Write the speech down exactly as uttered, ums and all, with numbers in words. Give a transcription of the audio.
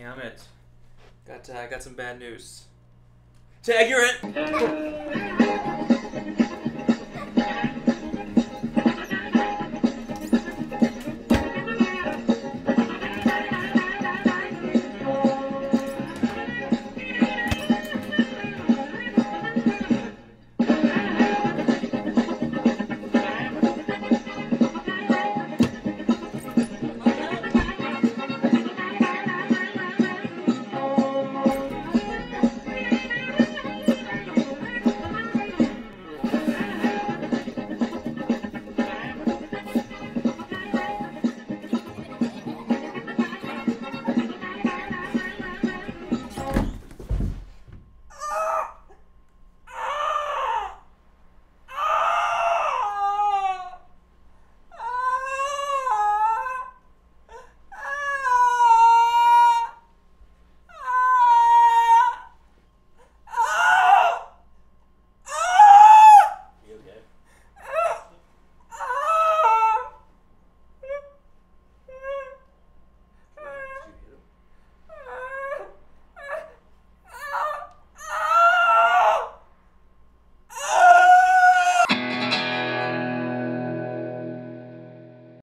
Damn it. Got, uh, got some bad news. Tag, you're in!